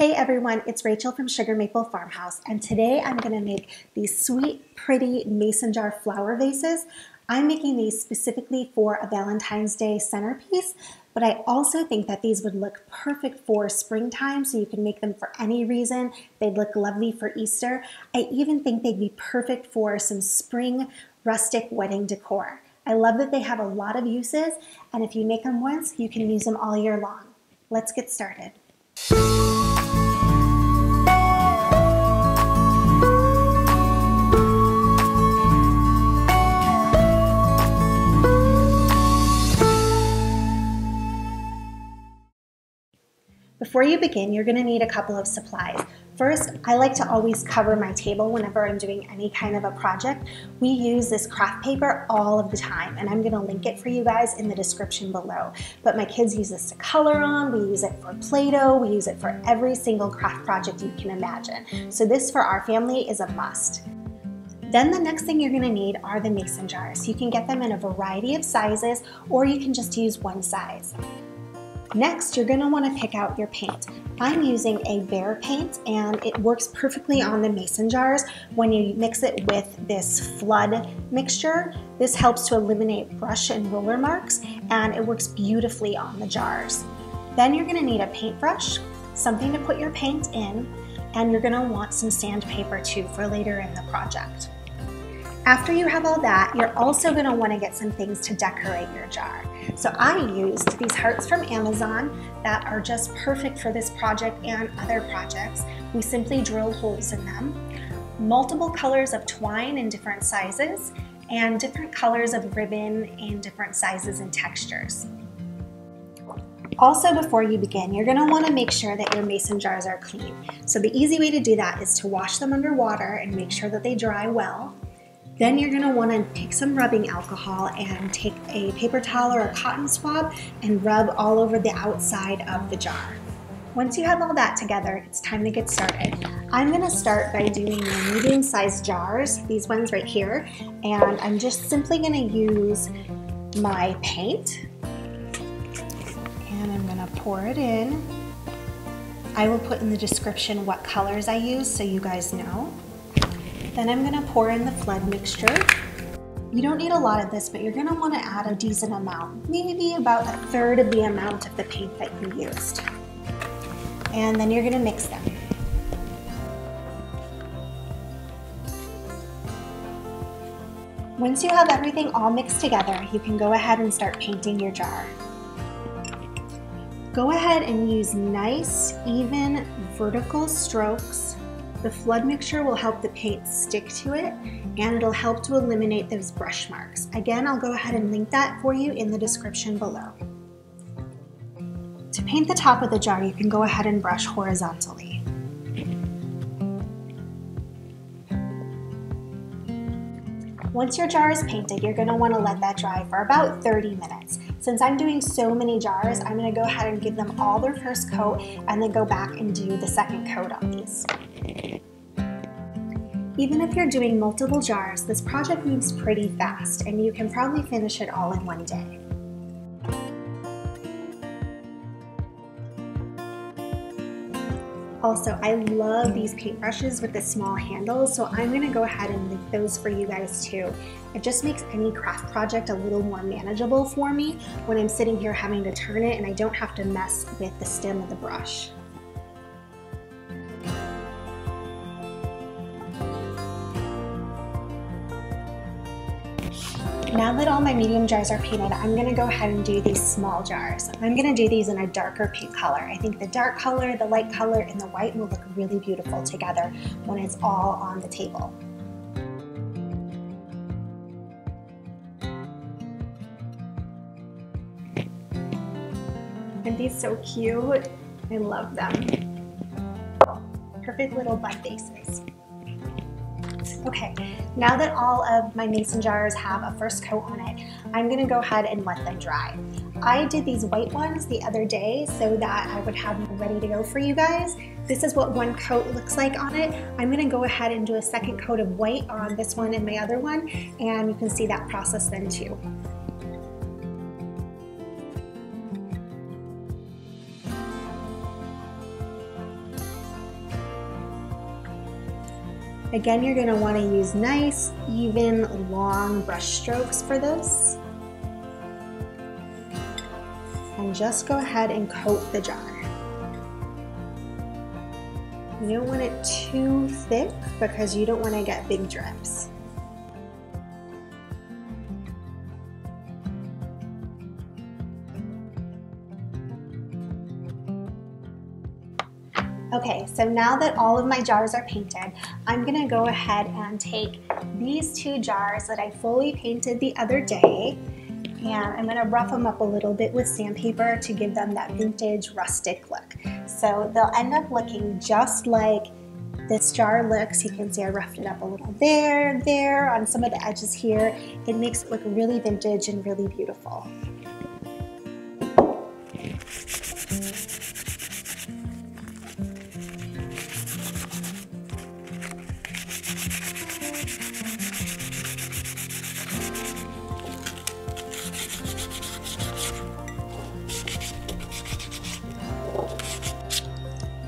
Hey everyone, it's Rachel from Sugar Maple Farmhouse, and today I'm going to make these sweet, pretty mason jar flower vases. I'm making these specifically for a Valentine's Day centerpiece, but I also think that these would look perfect for springtime, so you can make them for any reason. They'd look lovely for Easter. I even think they'd be perfect for some spring rustic wedding decor. I love that they have a lot of uses, and if you make them once, you can use them all year long. Let's get started. Before you begin, you're going to need a couple of supplies. First, I like to always cover my table whenever I'm doing any kind of a project. We use this craft paper all of the time, and I'm going to link it for you guys in the description below. But my kids use this to color on, we use it for Play-Doh, we use it for every single craft project you can imagine. So this for our family is a must. Then the next thing you're going to need are the mason jars. You can get them in a variety of sizes, or you can just use one size. Next, you're going to want to pick out your paint. I'm using a Bear paint, and it works perfectly on the mason jars when you mix it with this flood mixture. This helps to eliminate brush and roller marks, and it works beautifully on the jars. Then you're going to need a paintbrush, something to put your paint in, and you're going to want some sandpaper too for later in the project. After you have all that, you're also going to want to get some things to decorate your jar. So I used these hearts from Amazon that are just perfect for this project and other projects. We simply drill holes in them. Multiple colors of twine in different sizes, and different colors of ribbon in different sizes and textures. Also, before you begin, you're going to want to make sure that your mason jars are clean. So the easy way to do that is to wash them under water and make sure that they dry well. Then you're going to want to take some rubbing alcohol and take a paper towel or a cotton swab and rub all over the outside of the jar. Once you have all that together, it's time to get started. I'm going to start by doing my medium-sized jars, these ones right here, and I'm just simply going to use my paint, and I'm going to pour it in. I will put in the description what colors I use so you guys know. Then I'm going to pour in the flood mixture. You don't need a lot of this, but you're going to want to add a decent amount, maybe about a third of the amount of the paint that you used. And then you're going to mix them. Once you have everything all mixed together, you can go ahead and start painting your jar. Go ahead and use nice, even, vertical strokes. The flood mixture will help the paint stick to it, and it'll help to eliminate those brush marks. Again, I'll go ahead and link that for you in the description below. To paint the top of the jar, you can go ahead and brush horizontally. Once your jar is painted, you're going to want to let that dry for about 30 minutes. Since I'm doing so many jars, I'm going to go ahead and give them all their first coat and then go back and do the second coat on these. Even if you're doing multiple jars, this project moves pretty fast, and you can probably finish it all in one day. Also, I love these paintbrushes with the small handles, so I'm going to go ahead and link those for you guys too. It just makes any craft project a little more manageable for me when I'm sitting here having to turn it and I don't have to mess with the stem of the brush. Now that all my medium jars are painted, I'm going to go ahead and do these small jars. I'm going to do these in a darker pink color. I think the dark color, the light color, and the white will look really beautiful together when it's all on the table. Aren't these so cute? I love them. Perfect little bud faces. Okay, now that all of my mason jars have a first coat on it, I'm going to go ahead and let them dry. I did these white ones the other day so that I would have them ready to go for you guys. This is what one coat looks like on it. I'm going to go ahead and do a second coat of white on this one and my other one, and you can see that process then too. Again, you're going to want to use nice, even, long brush strokes for this. And just go ahead and coat the jar. You don't want it too thick because you don't want to get big drips. Okay, so now that all of my jars are painted, I'm gonna go ahead and take these two jars that I fully painted the other day, and I'm gonna rough them up a little bit with sandpaper to give them that vintage rustic look. So they'll end up looking just like this jar looks. You can see I roughed it up a little there, on some of the edges here. It makes it look really vintage and really beautiful.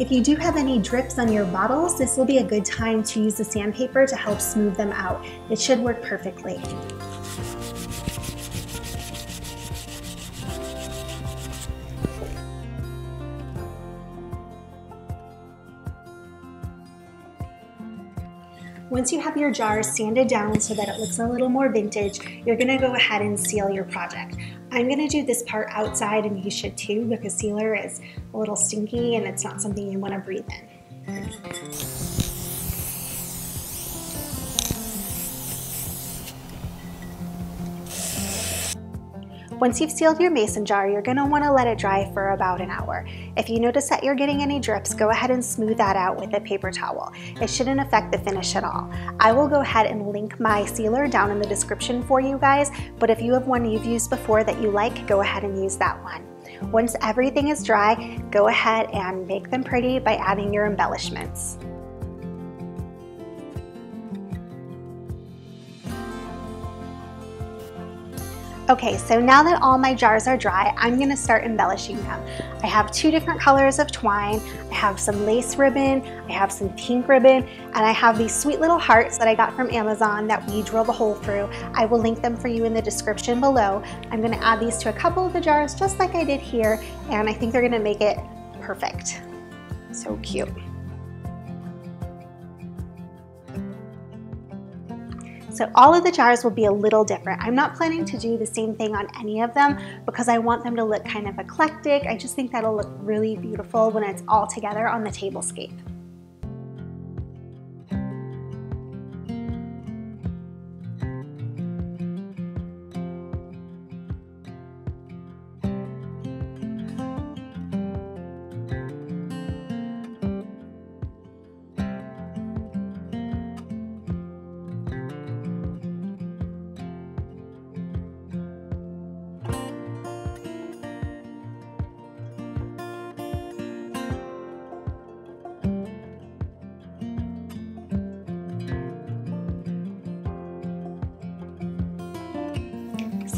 If you do have any drips on your bottles, this will be a good time to use the sandpaper to help smooth them out. It should work perfectly. Once you have your jar sanded down so that it looks a little more vintage, you're gonna go ahead and seal your project. I'm gonna do this part outside, and you should too, because sealer is a little stinky and it's not something you wanna breathe in. Once you've sealed your mason jar, you're gonna wanna let it dry for about an hour. If you notice that you're getting any drips, go ahead and smooth that out with a paper towel. It shouldn't affect the finish at all. I will go ahead and link my sealer down in the description for you guys, but if you have one you've used before that you like, go ahead and use that one. Once everything is dry, go ahead and make them pretty by adding your embellishments. Okay, so now that all my jars are dry, I'm gonna start embellishing them. I have two different colors of twine, I have some lace ribbon, I have some pink ribbon, and I have these sweet little hearts that I got from Amazon that we drilled a hole through. I will link them for you in the description below. I'm gonna add these to a couple of the jars just like I did here, and I think they're gonna make it perfect. So cute. So all of the jars will be a little different. I'm not planning to do the same thing on any of them because I want them to look kind of eclectic. I just think that'll look really beautiful when it's all together on the tablescape.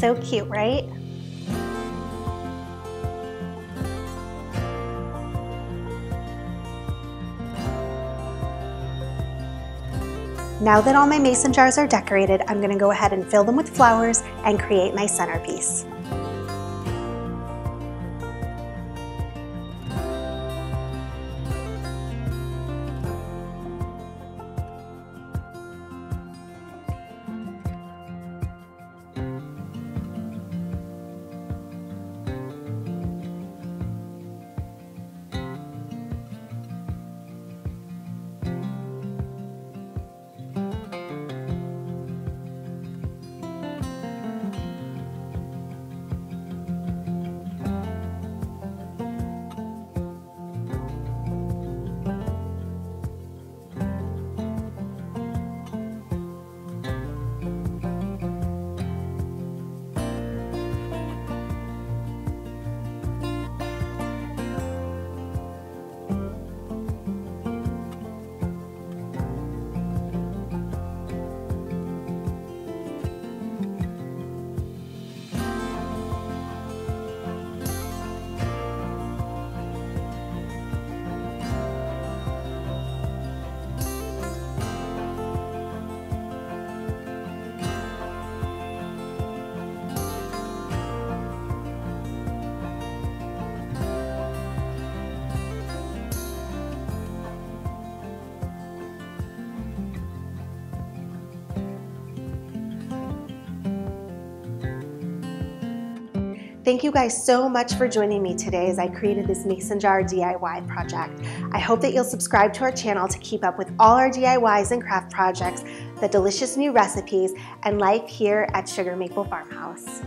So cute, right? Now that all my mason jars are decorated, I'm gonna go ahead and fill them with flowers and create my centerpiece. Thank you guys so much for joining me today as I created this Mason Jar DIY project. I hope that you'll subscribe to our channel to keep up with all our DIYs and craft projects, the delicious new recipes, and life here at Sugar Maple Farmhouse.